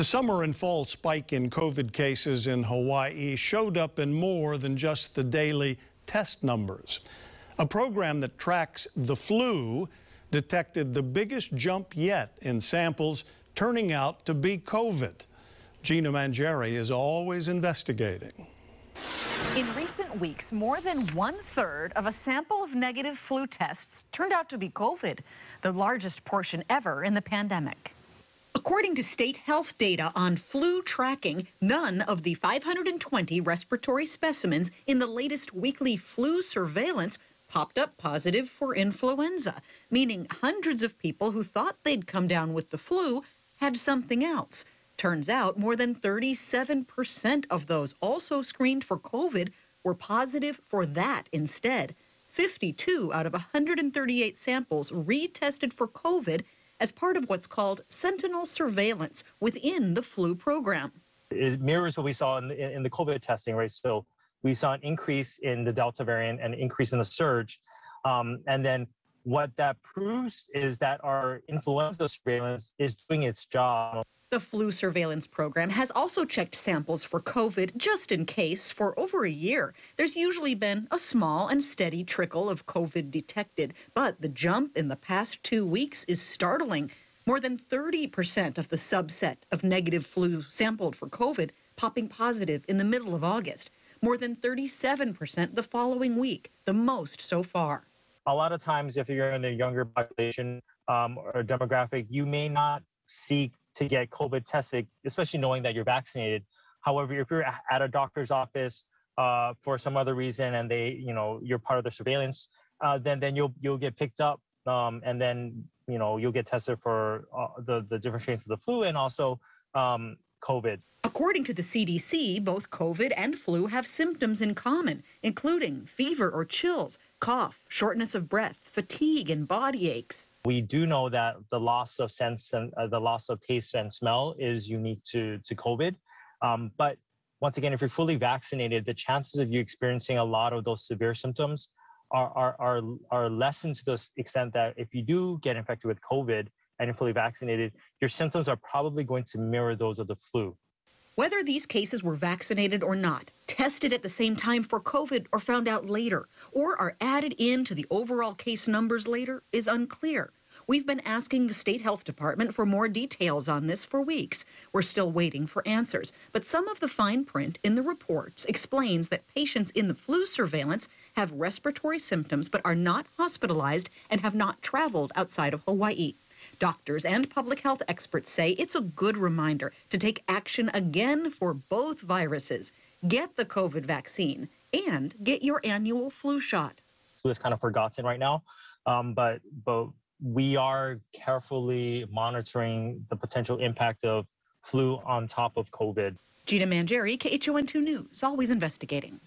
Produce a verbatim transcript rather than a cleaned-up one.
The summer and fall spike in COVID cases in Hawaii showed up in more than just the daily test numbers. A program that tracks the flu detected the biggest jump yet in samples turning out to be COVID. Gina Mangieri is always investigating. In recent weeks, more than one-third of a sample of negative flu tests turned out to be COVID, the largest portion ever in the pandemic. According to state health data on flu tracking, none of the five hundred twenty respiratory specimens in the latest weekly flu surveillance popped up positive for influenza, meaning hundreds of people who thought they'd come down with the flu had something else. Turns out more than thirty-seven percent of those also screened for COVID were positive for that instead. fifty-two out of one hundred thirty-eight samples retested for COVID as part of what's called sentinel surveillance within the flu program. It mirrors what we saw in the, in the COVID testing, right? So we saw an increase in the Delta variant and an increase in the surge. Um, and then what that proves is that our influenza surveillance is doing its job. The flu surveillance program has also checked samples for COVID just in case for over a year. There's usually been a small and steady trickle of COVID detected, but the jump in the past two weeks is startling. More than thirty percent of the subset of negative flu sampled for COVID popping positive in the middle of August, more than thirty-seven percent the following week, the most so far. A lot of times if you're in the younger population um, or demographic, you may not seek to get COVID tested, especially knowing that you're vaccinated. However, if you're at a doctor's office uh, for some other reason and they, you know, you're part of the surveillance, uh, then then you'll you'll get picked up, um, and then you know you'll get tested for uh, the the different strains of the flu and also um, COVID. According to the C D C, both COVID and flu have symptoms in common, including fever or chills, cough, shortness of breath, fatigue, and body aches. We do know that the loss of sense and uh, the loss of taste and smell is unique to, to COVID. Um, but once again, if you're fully vaccinated, the chances of you experiencing a lot of those severe symptoms are, are, are, are lessened to the extent that if you do get infected with COVID and you're fully vaccinated, your symptoms are probably going to mirror those of the flu. Whether these cases were vaccinated or not, tested at the same time for COVID or found out later, or are added into the overall case numbers later is unclear. We've been asking the state health department for more details on this for weeks. We're still waiting for answers, but some of the fine print in the reports explains that patients in the flu surveillance have respiratory symptoms but are not hospitalized and have not traveled outside of Hawaii. Doctors and public health experts say it's a good reminder to take action again for both viruses. Get the COVID vaccine and get your annual flu shot. Flu is kind of forgotten right now, um, but, but we are carefully monitoring the potential impact of flu on top of COVID. Gina Mangieri, K H O N two News, always investigating.